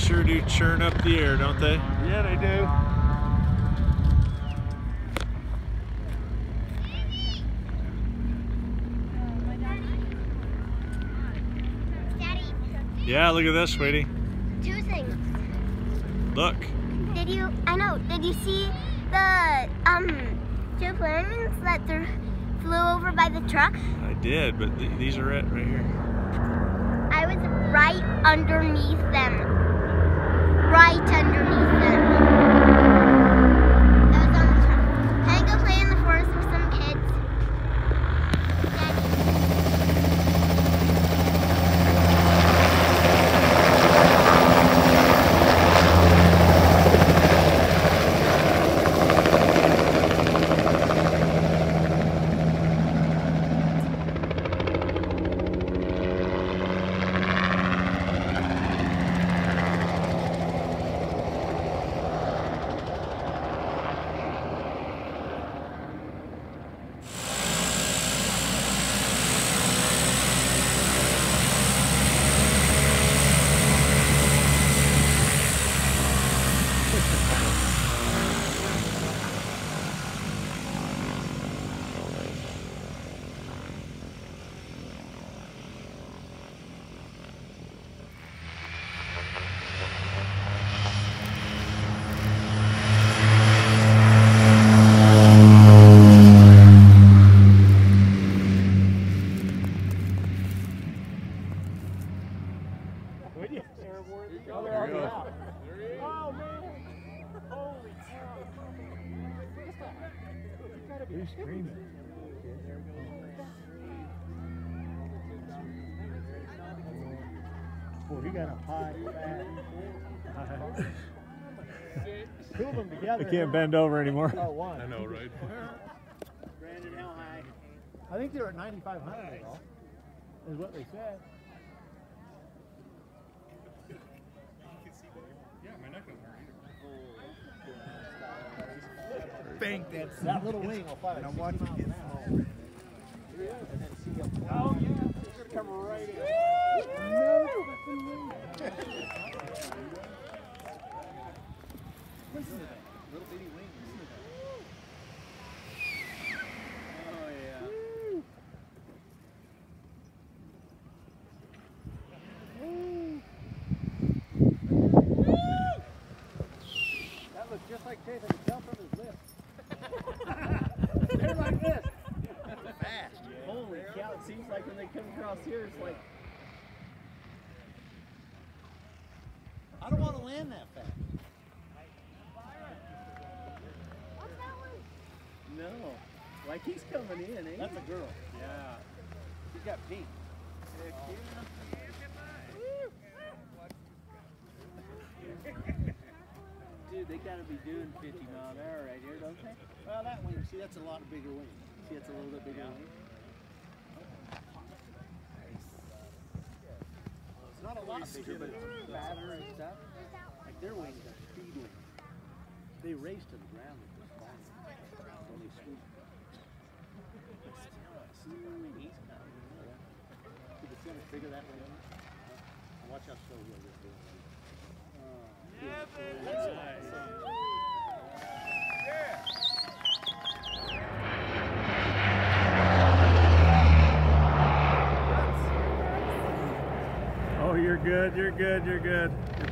sure do churn up the air, don't they? Yeah, they do. Yeah, look at this, sweetie. Two things. Look. Did you see the two planes that flew over by the truck? I did, but these are it right here. I was right underneath them. Right underneath them. I was on the truck. Can I go play in the forest with some kids? You're screaming. Boy, you got a high back. Two of them together. I can't bend over anymore. Oh, one. I know, right? Brandon, how high? I think they were at 9,500. Is what they said. You can see better. Yeah, my neck doesn't hurt either. Bang, that little wing will fly. And I'm watching it now. And then see up. Oh, yeah. It's going to come right in. No. Listen to that. Little bitty wing. Listen to that. Oh, yeah. That looks just like Jason. He jumped from his lip. They're like this. Fast. Holy cow, it seems like when they come across here, it's like... I don't want to land that fast. What's that one? No. Like he's coming in, ain't That's he? A girl. Yeah. She's got pink. Dude, they gotta be doing 50-mile-an-hour right here, don't they? Well, that one, see, that's a lot bigger wing. See, that's a little bit bigger wing. It's not a lot bigger, but it's fatter and stuff. Like their wings are speed wings. They race to the ground with this ball. It's only sweet. Did you see how bigger that one is? Watch how slow he is. That's nice. Yeah. Oh, you're good, you're good, you're good.